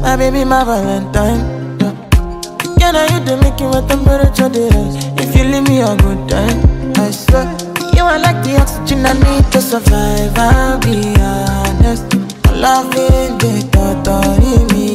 My baby, my valentine, yeah. Yeah, now you do make it with temperature dealers. If you leave me a good time, I swear. You are like the oxygen I need to survive, I'll be honest. Loving the thought of me.